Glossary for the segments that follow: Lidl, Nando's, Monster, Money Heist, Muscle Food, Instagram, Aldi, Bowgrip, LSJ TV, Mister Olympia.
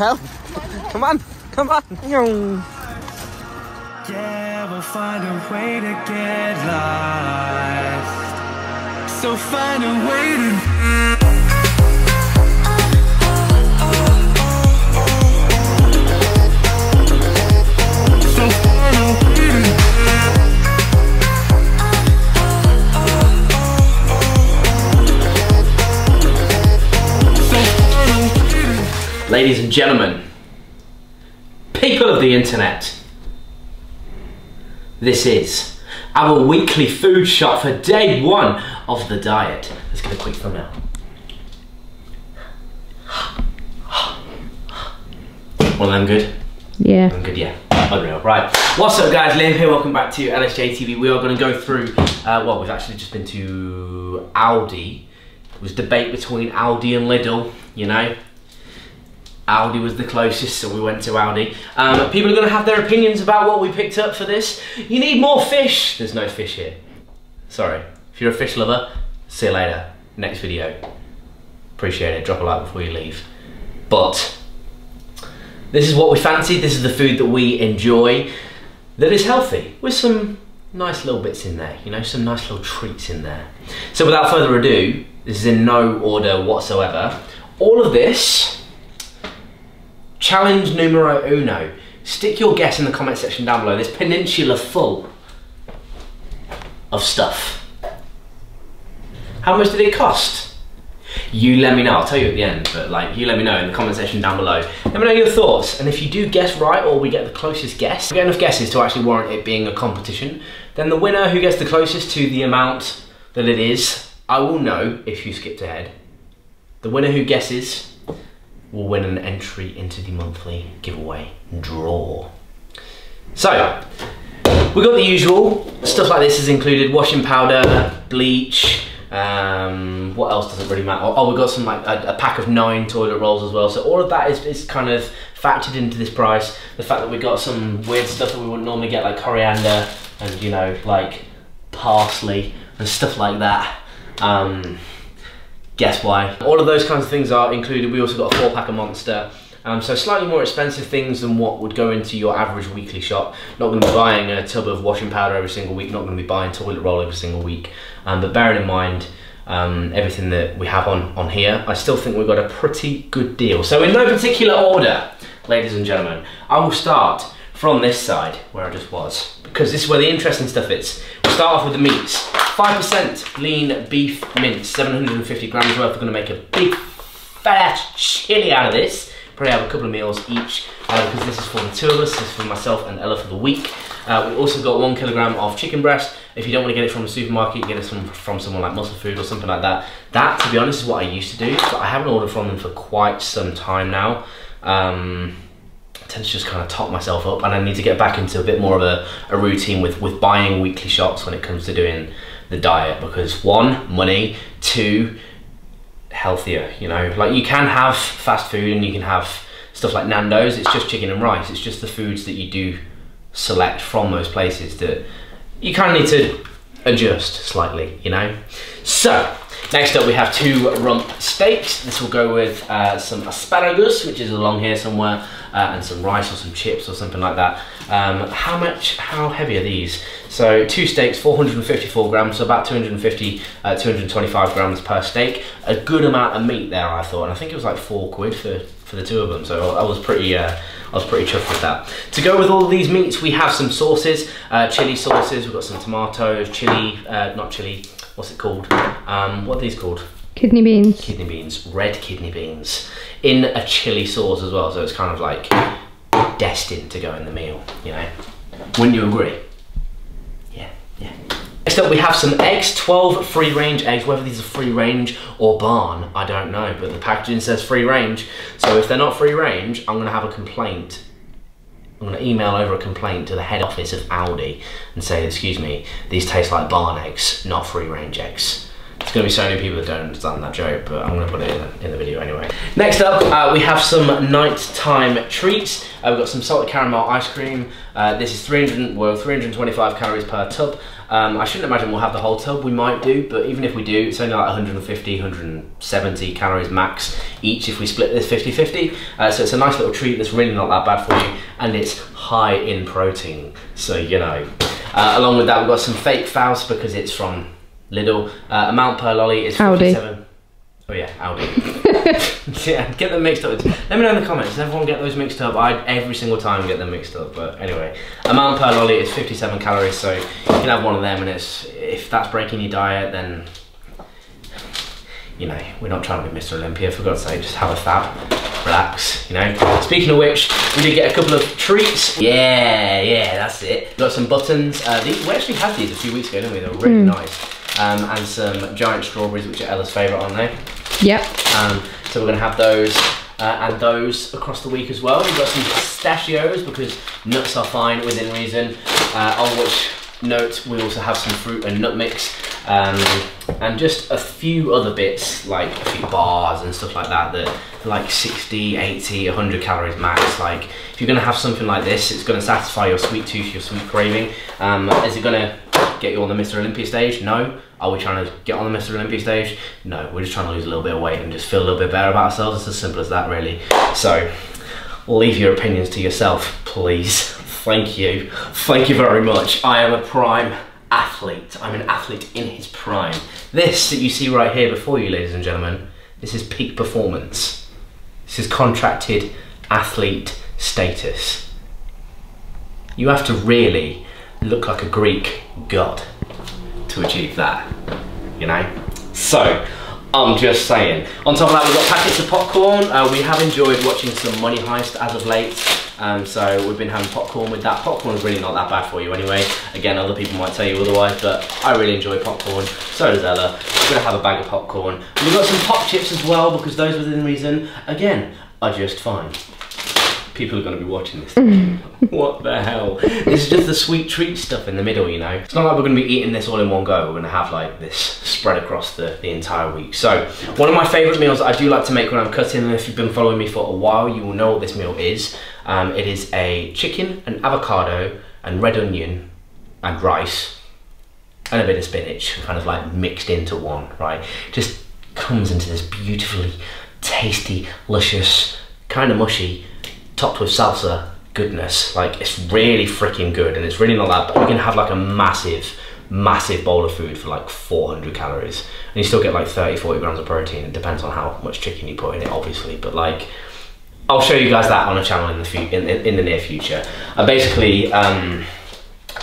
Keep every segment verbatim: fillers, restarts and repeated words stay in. help. Come on, come on. Yeah, we'll find a way to get lost. So find a way to... Ladies and gentlemen, people of the internet, this is our weekly food shop for day one of the diet. Let's get a quick thumbnail. Well, I'm good. Yeah. I'm good, yeah. Unreal. Right. What's up, guys? Liam here. Welcome back to L S J T V. We are going to go through, uh, well, we've actually just been to Aldi. It was debate between Aldi and Lidl, you know. Aldi was the closest, so we went to Aldi. Um, people are going to have their opinions about what we picked up for this. You need more fish. There's no fish here. Sorry. If you're a fish lover, see you later. Next video. Appreciate it. Drop a like before you leave. But this is what we fancied. This is the food that we enjoy that is healthy with some nice little bits in there, you know, some nice little treats in there. So without further ado, this is in no order whatsoever. All of this... Challenge numero uno. Stick your guess in the comment section down below. This peninsula full of stuff. How much did it cost? You let me know. I'll tell you at the end, but like, you let me know in the comment section down below. Let me know your thoughts. And if you do guess right, or we get the closest guess, we get enough guesses to actually warrant it being a competition, then the winner who gets the closest to the amount that it is, I will know if you skipped ahead. The winner who guesses will win an entry into the monthly giveaway draw. So, we got the usual. Stuff like this is included. Washing powder, bleach, um, what else doesn't really matter? Oh, we got some like a, a pack of nine toilet rolls as well. So all of that is, is kind of factored into this price. The fact that we got some weird stuff that we wouldn't normally get, like coriander and, you know, like parsley and stuff like that. Um, Guess why. All of those kinds of things are included. We also got a four pack of Monster. Um, so slightly more expensive things than what would go into your average weekly shop. Not going to be buying a tub of washing powder every single week. Not going to be buying toilet roll every single week. Um, but bearing in mind um, everything that we have on, on here, I still think we've got a pretty good deal. So in no particular order, ladies and gentlemen, I will start from this side where I just was, because this is where the interesting stuff is. We'll start off with the meats. five percent lean beef mince, seven hundred fifty grams worth. We're going to make a big fat chili out of this. Probably have a couple of meals each uh, because this is for the two of us. This is for myself and Ella for the week. Uh, we also got one kilogram of chicken breast. If you don't want to get it from a supermarket, you can get it from, from someone like Muscle Food or something like that. That, to be honest, is what I used to do, but I haven't ordered from them for quite some time now. Um, I tend to just kind of top myself up, and I need to get back into a bit more of a, a routine with, with buying weekly shops when it comes to doing the diet, because one, money, two, healthier, you know, like you can have fast food and you can have stuff like Nando's, it's just chicken and rice, it's just the foods that you do select from those places that you kind of need to adjust slightly, you know. So next up we have two rump steaks. This will go with uh, some asparagus, which is along here somewhere, uh, and some rice or some chips or something like that. Um, how much, how heavy are these? So two steaks, four hundred fifty-four grams, so about two hundred fifty, uh, two hundred twenty-five grams per steak. A good amount of meat there, I thought, and I think it was like four quid for, for the two of them, so I was pretty uh, I was pretty chuffed with that. To go with all of these meats, we have some sauces, uh, chili sauces, we've got some tomatoes, chili, uh, not chili, what's it called? Um, what are these called? Kidney beans. Kidney beans, red kidney beans, in a chili sauce as well, so it's kind of like destined to go in the meal, you know. Wouldn't you agree? Yeah, yeah. Next up we have some eggs, twelve free range eggs. Whether these are free range or barn, I don't know, but the packaging says free range. So if they're not free range, I'm gonna have a complaint. I'm gonna email over a complaint to the head office of Aldi and say, excuse me, these taste like barn eggs, not free range eggs. There's going to be so many people that don't understand that joke, but I'm going to put it in the, in the video anyway. Next up, uh, we have some nighttime treats. Uh, we've got some salted caramel ice cream. Uh, this is three hundred, well, three hundred twenty-five calories per tub. Um, I shouldn't imagine we'll have the whole tub, we might do, but even if we do, it's only like one hundred fifty, one hundred seventy calories max each if we split this fifty fifty. Uh, so it's a nice little treat that's really not that bad for you, and it's high in protein, so you know. Uh, along with that, we've got some fake Faust because it's from Lidl. Uh, amount per lolly is fifty-seven. Aldi. Oh yeah, Aldi. Yeah, get them mixed up. Let me know in the comments, does everyone get those mixed up? I every single time get them mixed up, but anyway. Amount per lolly is fifty-seven calories, so you can have one of them, and it's, if that's breaking your diet, then, you know, we're not trying to be Mister Olympia, for God's sake, just have a fab, relax, you know. Speaking of which, we did get a couple of treats. Yeah, yeah, that's it. Got some buttons. Uh, these, we actually had these a few weeks ago, didn't we? They were really mm. nice. Um, and some giant strawberries, which are Ella's favourite, aren't they? Yep. Um, so we're going to have those uh, and those across the week as well. We've got some pistachios because nuts are fine within reason. Uh, on which note, we also have some fruit and nut mix. Um, and just a few other bits, like a few bars and stuff like that, that are like sixty, eighty, one hundred calories max. Like, if you're going to have something like this, it's going to satisfy your sweet tooth, your sweet craving. Um, is it going to get you on the Mister Olympia stage? No. Are we trying to get on the Mister Olympia stage? No, we're just trying to lose a little bit of weight and just feel a little bit better about ourselves. It's as simple as that, really. So, leave your opinions to yourself, please. Thank you. Thank you very much. I am a prime athlete. I'm an athlete in his prime. This that you see right here before you, ladies and gentlemen, this is peak performance. This is contracted athlete status. You have to really look like a Greek god to achieve that, you know? So, I'm just saying. On top of that, we've got packets of popcorn. Uh, we have enjoyed watching some Money Heist as of late. Um, so we've been having popcorn with that. Popcorn's really not that bad for you anyway. Again, other people might tell you otherwise, but I really enjoy popcorn. So does Ella. We're gonna have a bag of popcorn. And we've got some pop chips as well, because those within reason, again, are just fine. People are gonna be watching this thing. What the hell? This is just the sweet treat stuff in the middle, you know? It's not like we're gonna be eating this all in one go. We're gonna have like this spread across the, the entire week. So, one of my favorite meals I do like to make when I'm cutting, and if you've been following me for a while, you will know what this meal is. Um, it is a chicken and avocado and red onion and rice and a bit of spinach, kind of like mixed into one, right? Just comes into this beautifully tasty, luscious, kind of mushy, topped with salsa goodness. Like, it's really freaking good, and it's really not that, but you can have like a massive massive bowl of food for like four hundred calories, and you still get like thirty forty grams of protein. It depends on how much chicken you put in it, obviously, but like, I'll show you guys that on a channel in the few in, in, in the near future. I basically um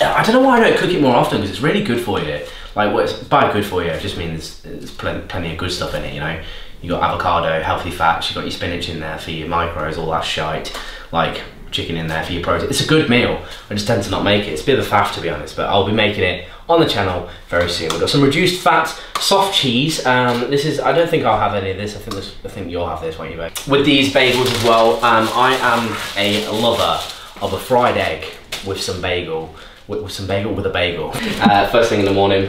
I don't know why I don't cook it more often, because it's really good for you. Like, what's by good for you, I just mean there's, there's plenty, plenty of good stuff in it, you know. You got avocado, healthy fats, you got your spinach in there for your micros, all that shite. Like, chicken in there for your protein. It's a good meal. I just tend to not make it. It's a bit of a faff, to be honest, but I'll be making it on the channel very soon. We've got some reduced fat soft cheese. Um, this is, I don't think I'll have any of this. I think this, I think you'll have this, won't you, babe? With these bagels as well, um, I am a lover of a fried egg with some bagel. With, with some bagel, with a bagel. Uh, first thing in the morning.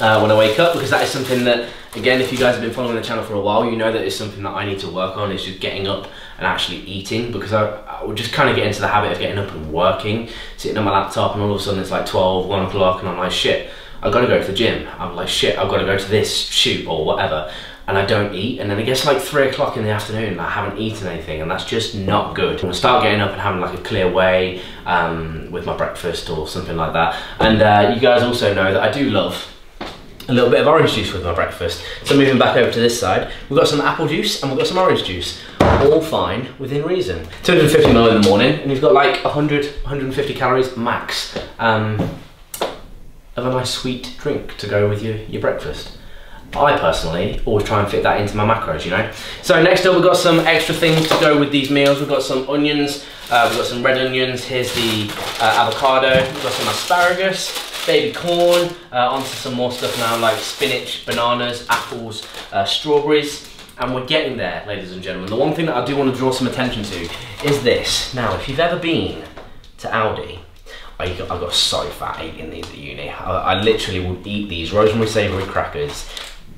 Uh, when I wake up, because that is something that, again, if you guys have been following the channel for a while, you know that it's something that I need to work on, is just getting up and actually eating, because I, I would just kind of get into the habit of getting up and working, sitting on my laptop, and all of a sudden it's like twelve, one o'clock, and I'm like, shit, I've got to go to the gym. I'm like, shit, I've got to go to this shoot or whatever, and I don't eat, and then it gets like three o'clock in the afternoon and I haven't eaten anything, and that's just not good. I'm going to start getting up and having like a clear way um, with my breakfast or something like that. And uh, you guys also know that I do love a little bit of orange juice with my breakfast. So moving back over to this side, we've got some apple juice and we've got some orange juice. All fine within reason. two hundred fifty milliliters in the morning, and you've got like one hundred, one hundred fifty calories max um, of a nice sweet drink to go with your, your breakfast. I personally always try and fit that into my macros, you know? So next up, we've got some extra things to go with these meals. We've got some onions, uh, we've got some red onions, here's the uh, avocado, we've got some asparagus, baby corn, uh, onto some more stuff now, like spinach, bananas, apples, uh, strawberries, and we're getting there, ladies and gentlemen. The one thing that I do want to draw some attention to is this. Now, if you've ever been to Aldi, I got, I got so fat eating these at uni. I, I literally would eat these rosemary savoury crackers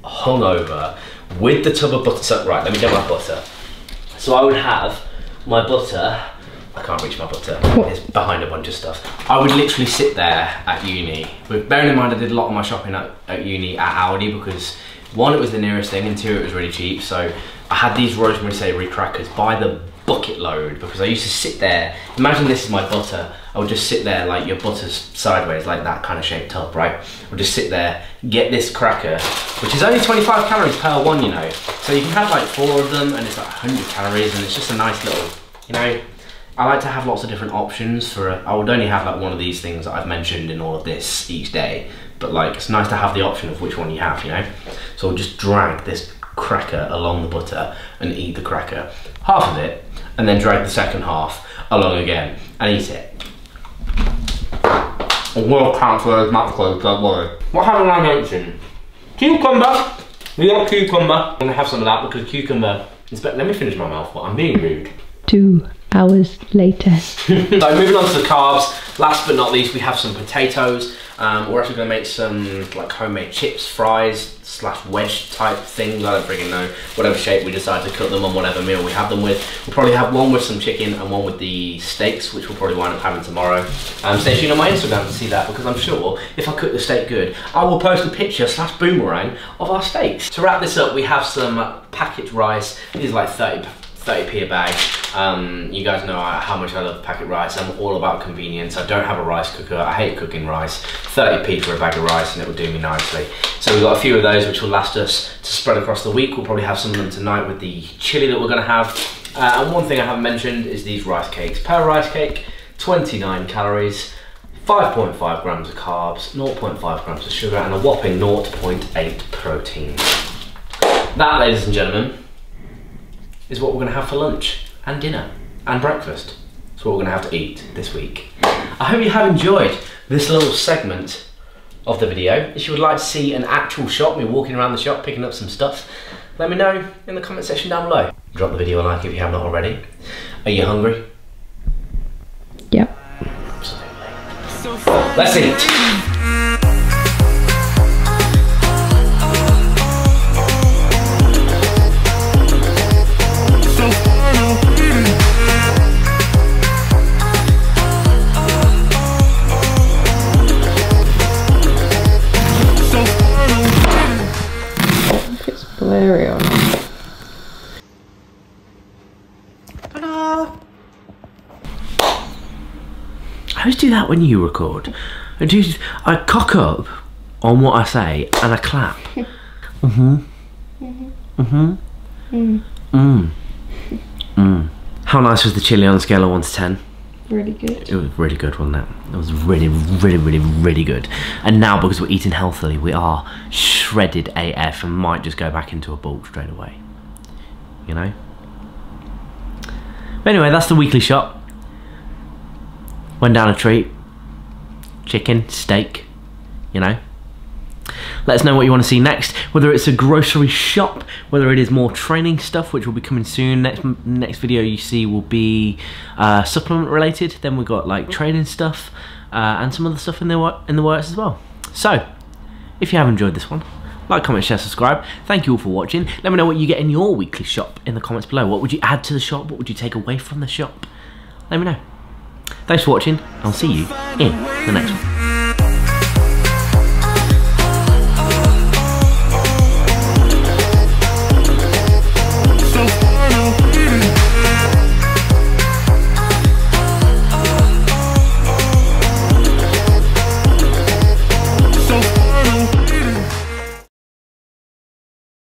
hungover with the tub of butter. Right, let me get my butter. So I would have my butter I can't reach my butter. It's behind a bunch of stuff. I would literally sit there at uni. With, bearing in mind I did a lot of my shopping at, at uni at Aldi because one, it was the nearest thing, and two, it was really cheap. So I had these rosemary savoury crackers by the bucket load because I used to sit there. Imagine this is my butter. I would just sit there like your butter's sideways, like that kind of shaped up, right? I would just sit there, get this cracker, which is only twenty-five calories per one, you know. So you can have like four of them and it's like one hundred calories and it's just a nice little, you know, I like to have lots of different options for, a, I would only have like one of these things that I've mentioned in all of this each day, but like it's nice to have the option of which one you have, you know? So I'll just drag this cracker along the butter and eat the cracker, half of it, and then drag the second half along again and eat it. I will count for those macros, don't worry. What haven't I mentioned? Cucumber! We got cucumber. I'm gonna have some of that because cucumber is better. Let me finish my mouthful, I'm being rude. Two hours later. So moving on to the carbs, last but not least, we have some potatoes. Um, we're actually gonna make some like homemade chips, fries, slash wedge type things. I don't freaking know. Whatever shape we decide to cut them on, whatever meal we have them with. We'll probably have one with some chicken and one with the steaks, which we'll probably wind up having tomorrow. Um, stay tuned on my Instagram to see that because I'm sure if I cook the steak good, I will post a picture slash boomerang of our steaks. To wrap this up, we have some packaged rice. These are like thirty p a bag. Um, you guys know how much I love packet rice. I'm all about convenience. I don't have a rice cooker. I hate cooking rice. thirty p for a bag of rice and it will do me nicely. So we've got a few of those which will last us to spread across the week. We'll probably have some of them tonight with the chili that we're gonna have. Uh, and one thing I haven't mentioned is these rice cakes. Per rice cake, twenty-nine calories, five point five grams of carbs, zero point five grams of sugar, and a whopping zero point eight protein. That, ladies and gentlemen, is what we're gonna have for lunch and dinner and breakfast. That's what we're gonna have to eat this week. I hope you have enjoyed this little segment of the video. If you would like to see an actual shop, me walking around the shop, picking up some stuff, let me know in the comment section down below. Drop the video a like if you have not already. Are you hungry? Yep. Absolutely. Let's eat. I always do that when you record. I, do, I cock up on what I say and I clap. Mm-hmm. Mm-hmm. Mm-hmm. Mm. Mm. Mm. How nice was the chili on a scale of one to ten? Really good. It was really good, wasn't it? It was really, really, really, really good. And now because we're eating healthily, we are shredded A F and might just go back into a bulk straight away. You know? But anyway, that's the weekly shop. Went down a treat, chicken, steak, you know. Let us know what you want to see next, whether it's a grocery shop, whether it is more training stuff, which will be coming soon. Next next video you see will be uh, supplement related. Then we've got like training stuff uh, and some other stuff in the, in the works as well. So, if you have enjoyed this one, like, comment, share, subscribe. Thank you all for watching. Let me know what you get in your weekly shop in the comments below. What would you add to the shop? What would you take away from the shop? Let me know. Thanks for watching, I'll see you in the next one.